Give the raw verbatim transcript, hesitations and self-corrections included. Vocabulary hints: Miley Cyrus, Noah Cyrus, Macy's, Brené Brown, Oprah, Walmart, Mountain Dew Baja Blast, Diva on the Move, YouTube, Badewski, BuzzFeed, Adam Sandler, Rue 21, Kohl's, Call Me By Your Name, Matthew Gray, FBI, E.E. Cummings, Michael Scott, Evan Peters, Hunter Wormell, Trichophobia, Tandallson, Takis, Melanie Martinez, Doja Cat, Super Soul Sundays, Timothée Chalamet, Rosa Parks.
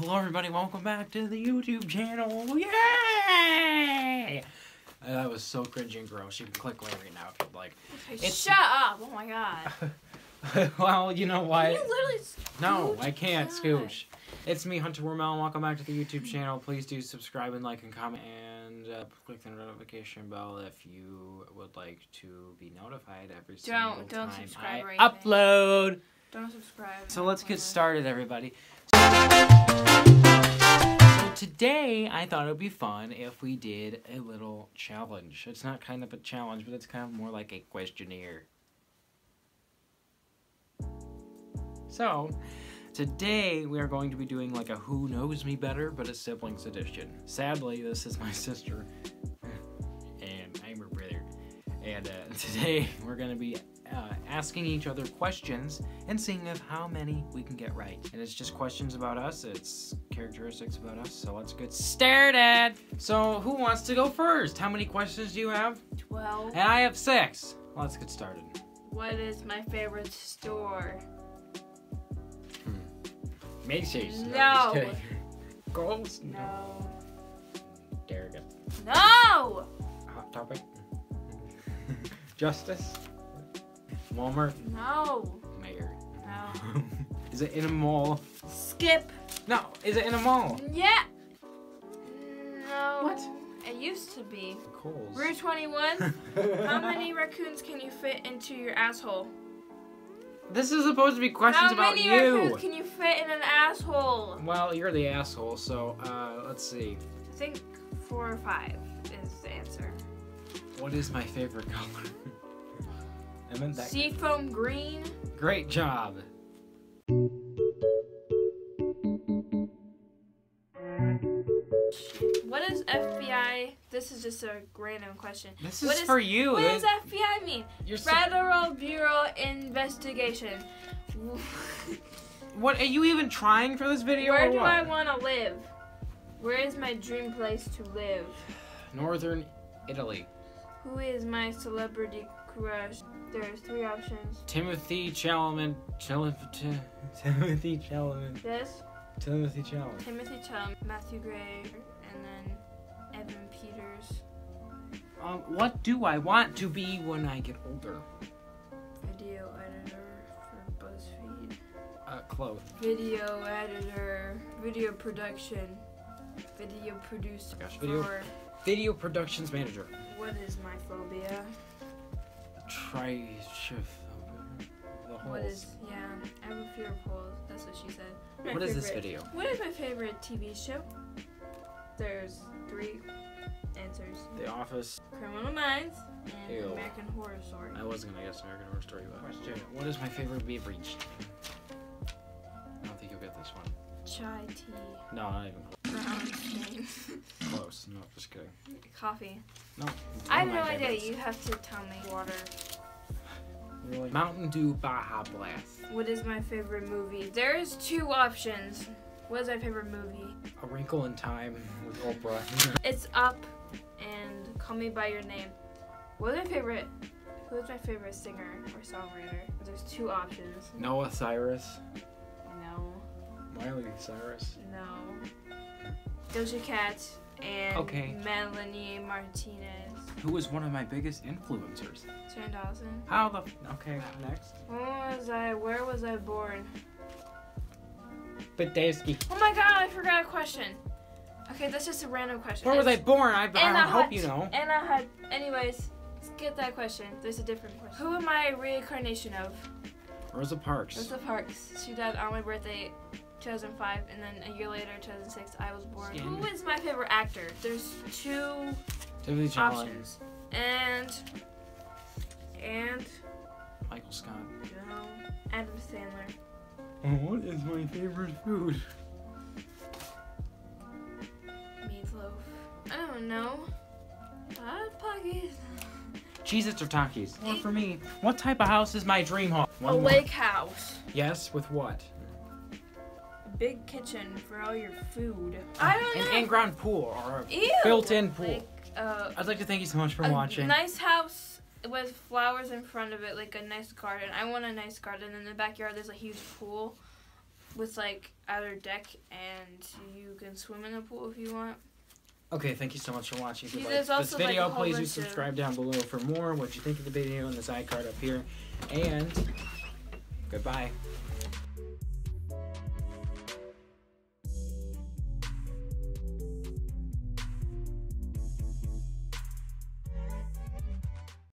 Hello everybody, welcome back to the YouTube channel. Yay! That was so cringy and gross. You can click away right now if you'd like. Okay, shut up! Oh my god. Well, you know what? Can you literally scooch? No, I can't scooch. It's me, Hunter Wormell, and welcome back to the YouTube channel. Please do subscribe and like and comment and uh, click the notification bell if you would like to be notified every don't, single don't time subscribe I or anything. upload. Don't subscribe. So let's get started, everybody. So today, I thought it would be fun if we did a little challenge. It's not kind of a challenge, but it's kind of more like a questionnaire. So, today we are going to be doing like a Who Knows Me Better, but a siblings edition. Sadly, this is my sister, and I'm her brother. And uh, today, we're going to be Uh, asking each other questions and seeing if how many we can get right. And it's just questions about us, it's characteristics about us, so let's get started. So who wants to go first? How many questions do you have? twelve. And I have six. Let's get started. What is my favorite store? Hmm. Macy's. No. No. Goals? No. No. There we go. No! Hot Topic? Justice? Walmart? No. Mayor? No. Is it in a mall? Skip. No. Is it in a mall? Yeah. No. What? It used to be. Kohl's. Rue twenty-one? How many raccoons can you fit into your asshole? This is supposed to be questions How about you. How many raccoons can you fit in an asshole? Well, you're the asshole, so uh, let's see. I think four or five is the answer. What is my favorite color? Seafoam green. Great job. What is F B I? This is just a random question. This is, is for you. What does F B I mean? You're Federal so... Bureau Investigation. What, are you even trying for this video? Where or do what? I want to live? Where is my dream place to live? Northern Italy. Who is my celebrity crush? There's three options. Timothée Chalamet. Timothée Chalamet. This? Timothée Chalamet. Timothée Chalamet. Matthew Gray. And then Evan Peters. Um, what do I want to be when I get older? Video editor for BuzzFeed. Uh, clothes. Video editor. Video production. Video producer. Gosh, video, for... video productions manager. What is my phobia? Trichophobia. The holes. What is, yeah, I have a fear of holes. That's what she said. My what favorite. Is this video? What is my favorite T V show? There's three answers. The Office. Criminal Minds. And Ew. American Horror Story. I was gonna guess American Horror Story, but question. What is my favorite beverage? I don't think you'll get this one. Chai tea. No, not even. Close. No, just kidding. Coffee. No. I have no idea. You have to tell me. Water. Really? Mountain Dew Baja Blast. What is my favorite movie? There is two options. What is my favorite movie? A Wrinkle in Time with Oprah. It's Up and Call Me By Your Name. What is my favorite? Who is my favorite singer or songwriter? There's two options. Noah Cyrus. No. Miley Cyrus. No. Doja Cat and okay. Melanie Martinez. Who was one of my biggest influencers? Tandallson. How the f okay, next. When was I where was I born? Badewski. Oh my god, I forgot a question. Okay, that's just a random question. Where was I born? I, I hope you know. And I had anyways, let's get that question. There's a different question. Who am I a reincarnation of? Rosa Parks. Rosa Parks. She died on my birthday. two thousand five, and then a year later, two thousand six, I was born. Skin. Who is my favorite actor? There's two Timothée options. And, and... Michael Scott. No. Adam Sandler. What is my favorite food? Meatloaf. I don't know. Hot Pockies. Cheez-Its or Takis? Well, for me, what type of house is my dream home? One a lake more. House. Yes, with what? Big kitchen for all your food. I don't know. An in-ground pool or a built-in pool. Like, uh, I'd like to thank you so much for a watching. Nice house with flowers in front of it, like a nice garden. I want a nice garden. In the backyard, there's a huge pool. with, like, outer deck, and you can swim in the pool if you want. Okay, thank you so much for watching. If you like this video, please do subscribe down below for more. What you think of the video in this iCard up here. And goodbye.